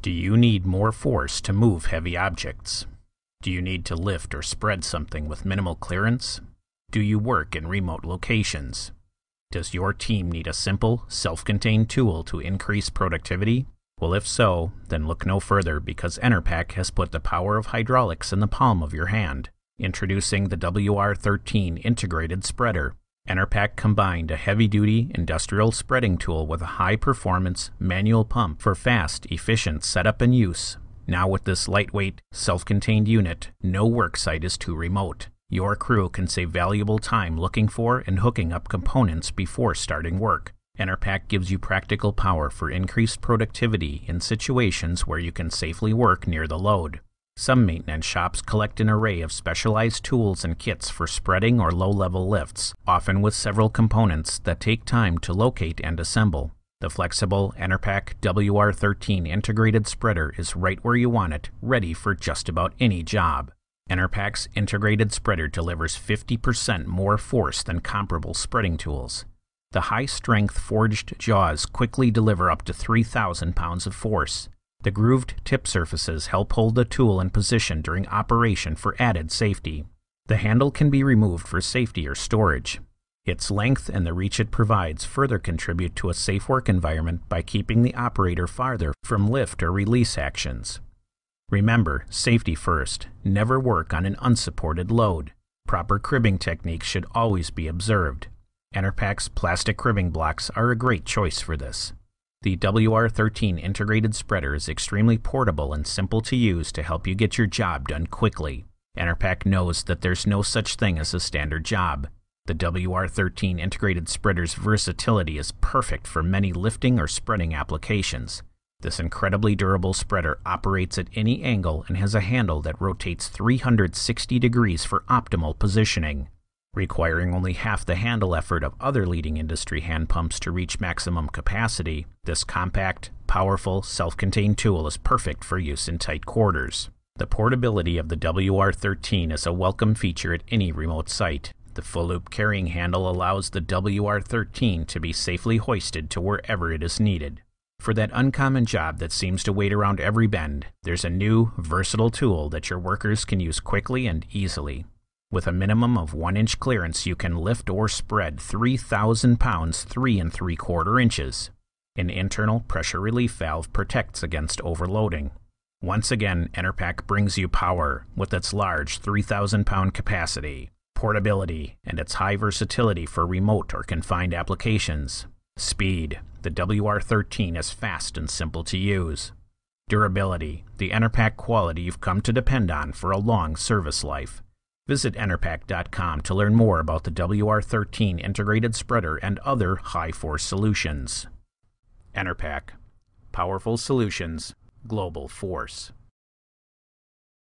Do you need more force to move heavy objects? Do you need to lift or spread something with minimal clearance? Do you work in remote locations? Does your team need a simple, self-contained tool to increase productivity? Well, if so, then look no further, because Enerpac has put the power of hydraulics in the palm of your hand. Introducing the WR13 Integrated Spreader, Enerpac combined a heavy-duty industrial spreading tool with a high-performance manual pump for fast, efficient setup and use. Now with this lightweight, self-contained unit, no worksite is too remote. Your crew can save valuable time looking for and hooking up components before starting work. Enerpac gives you practical power for increased productivity in situations where you can safely work near the load. Some maintenance shops collect an array of specialized tools and kits for spreading or low-level lifts, often with several components that take time to locate and assemble. The flexible Enerpac WR13 Integrated Spreader is right where you want it, ready for just about any job. Enerpac's Integrated Spreader delivers 50% more force than comparable spreading tools. The high-strength forged jaws quickly deliver up to 3,000 pounds of force. The grooved tip surfaces help hold the tool in position during operation for added safety. The handle can be removed for safety or storage. Its length and the reach it provides further contribute to a safe work environment by keeping the operator farther from lift or release actions. Remember, safety first. Never work on an unsupported load. Proper cribbing techniques should always be observed. Enerpac's plastic cribbing blocks are a great choice for this. The WR13 Integrated Spreader is extremely portable and simple to use to help you get your job done quickly. Enerpac knows that there's no such thing as a standard job. The WR13 Integrated Spreader's versatility is perfect for many lifting or spreading applications. This incredibly durable spreader operates at any angle and has a handle that rotates 360 degrees for optimal positioning. Requiring only half the handle effort of other leading industry hand pumps to reach maximum capacity, this compact, powerful, self-contained tool is perfect for use in tight quarters. The portability of the WR13 is a welcome feature at any remote site. The full-loop carrying handle allows the WR13 to be safely hoisted to wherever it is needed. For that uncommon job that seems to wait around every bend, there's a new, versatile tool that your workers can use quickly and easily. With a minimum of 1-inch clearance, you can lift or spread 3,000 pounds 3 3/4 inches. An internal pressure relief valve protects against overloading. Once again, Enerpac brings you power with its large 3,000-pound capacity, portability, and its high versatility for remote or confined applications. Speed. The WR13 is fast and simple to use. Durability. The Enerpac quality you've come to depend on for a long service life. Visit Enerpac.com to learn more about the WR13 Integrated Spreader and other high-force solutions. Enerpac. Powerful solutions. Global force.